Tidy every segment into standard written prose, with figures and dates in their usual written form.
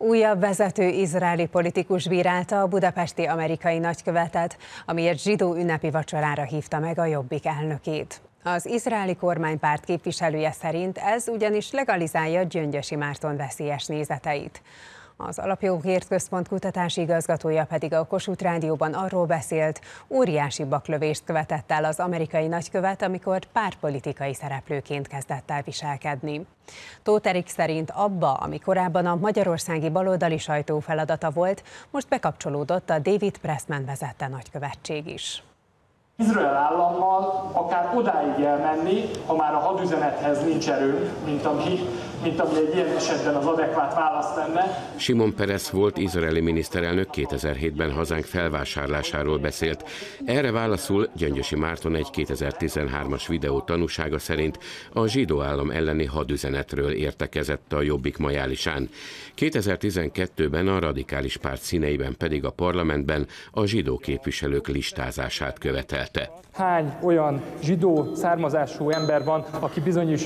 Újabb vezető izraeli politikus bírálta a budapesti amerikai nagykövetet, amiért zsidó ünnepi vacsorára hívta meg a Jobbik elnökét. Az izraeli kormánypárt képviselője szerint ez ugyanis legalizálja Gyöngyösi Márton veszélyes nézeteit. Az Alapjogokért Központ kutatási igazgatója pedig a Kossuth Rádióban arról beszélt, óriási baklövést követett el az amerikai nagykövet, amikor pártpolitikai szereplőként kezdett el viselkedni. Tóth Erik szerint abba, ami korábban a magyarországi baloldali sajtó feladata volt, most bekapcsolódott a David Pressman vezette nagykövetség is. Izrael állammal akár odáig elmenni, ha már a hadüzenethez nincs erőnk, mint ami egy ilyen esetben az adekvát válasz lenne. Simon Pérez volt izraeli miniszterelnök 2007-ben hazánk felvásárlásáról beszélt. Erre válaszul Gyöngyösi Márton egy 2013-as videó tanúsága szerint a zsidó állam elleni hadüzenetről értekezett a Jobbik majálisán. 2012-ben a radikális párt színeiben pedig a parlamentben a zsidó képviselők listázását követelte. Hány olyan zsidó származású ember van, aki bizony is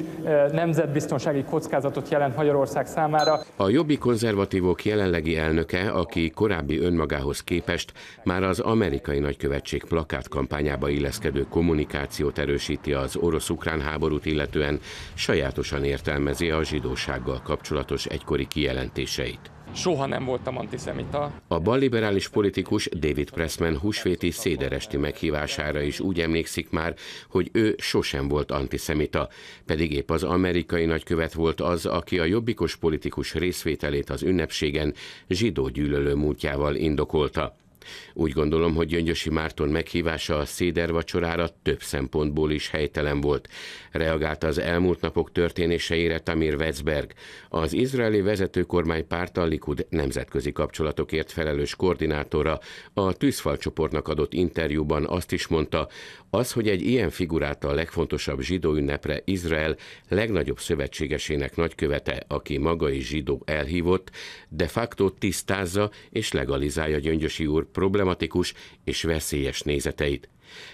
nemzetbiztonsági kockázatot jelent Magyarország számára? A Jobbik konzervatívok jelenlegi elnöke, aki korábbi önmagához képest már az amerikai nagykövetség plakátkampányába illeszkedő kommunikációt erősíti az orosz-ukrán háborút illetően, sajátosan értelmezi a zsidósággal kapcsolatos egykori kijelentéseit. Soha nem voltam antiszemita. A balliberális politikus David Pressman húsvéti széderesti meghívására is úgy emlékszik már, hogy ő sosem volt antiszemita, pedig épp az amerikai nagykövet volt az, aki a jobbikos politikus részvételét az ünnepségen zsidó gyűlölő múltjával indokolta. Úgy gondolom, hogy Gyöngyösi Márton meghívása a széder vacsorára több szempontból is helytelen volt. Reagálta az elmúlt napok történéseire Tamir Waitzberg, az izraeli vezetőkormánypárt a Likud nemzetközi kapcsolatokért felelős koordinátora, a Tűzfalcsoportnak adott interjúban azt is mondta, az, hogy egy ilyen figurát a legfontosabb zsidó ünnepre Izrael legnagyobb szövetségesének nagykövete, aki maga is zsidó elhívott, de facto tisztázza és legalizálja Gyöngyösi úr problematikus és veszélyes nézeteit.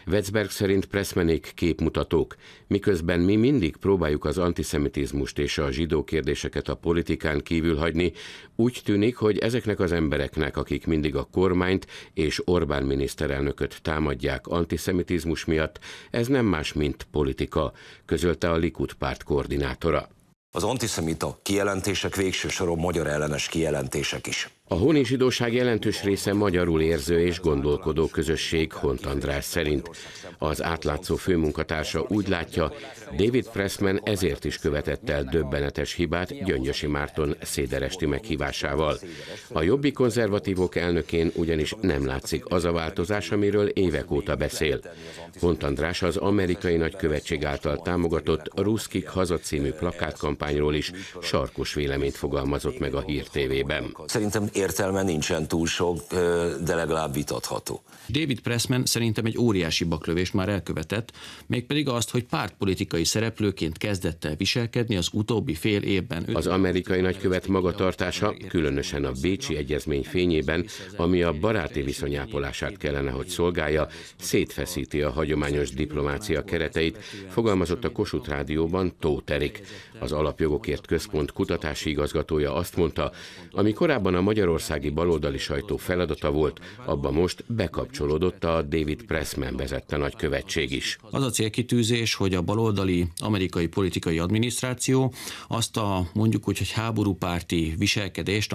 Waitzberg szerint Pressmanék képmutatók, miközben mi mindig próbáljuk az antiszemitizmust és a zsidó kérdéseket a politikán kívül hagyni, úgy tűnik, hogy ezeknek az embereknek, akik mindig a kormányt és Orbán miniszterelnököt támadják antiszemitizmus miatt, ez nem más, mint politika, közölte a Likud párt koordinátora. Az antiszemita kijelentések végső soron magyar ellenes kijelentések is. A honi zsidóság jelentős része magyarul érző és gondolkodó közösség, Hont András szerint. Az Átlátszó főmunkatársa úgy látja, David Pressman ezért is követett el döbbenetes hibát Gyöngyösi Márton széderesti meghívásával. A Jobbik konzervatívok elnökén ugyanis nem látszik az a változás, amiről évek óta beszél. Hont András az amerikai nagykövetség által támogatott Ruszkik haza című plakátkampányról is sarkos véleményt fogalmazott meg a Hír TV-ben. Szerintem értelme nincsen túl sok, de legalább vitatható. David Pressman szerintem egy óriási baklövést már elkövetett, mégpedig azt, hogy pártpolitikai szereplőként kezdett el viselkedni az utóbbi fél évben. Az amerikai nagykövet magatartása, különösen a Bécsi Egyezmény fényében, ami a baráti viszonyápolását kellene, hogy szolgálja, szétfeszíti a hagyományos diplomácia kereteit, fogalmazott a Kossuth Rádióban Tóth Erik. Az Alapjogokért Központ kutatási igazgatója azt mondta, ami korábban a magyarországi baloldali sajtó feladata volt, abba most bekapcsolódott a David Pressman vezette nagykövetség is. Az a célkitűzés, hogy a baloldali amerikai politikai adminisztráció azt a mondjuk úgy, hogy háborúpárti viselkedést,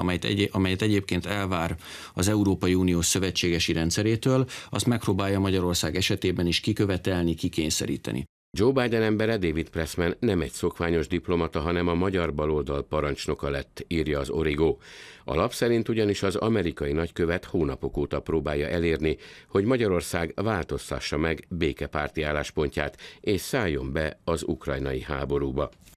amelyet egyébként elvár az Európai Unió szövetségesi rendszerétől, azt megpróbálja Magyarország esetében is kikövetelni, kikényszeríteni. Joe Biden embere, David Pressman nem egy szokványos diplomata, hanem a magyar baloldal parancsnoka lett, írja az Origo. A lap szerint ugyanis az amerikai nagykövet hónapok óta próbálja elérni, hogy Magyarország változtassa meg békepárti álláspontját és szálljon be az ukrajnai háborúba.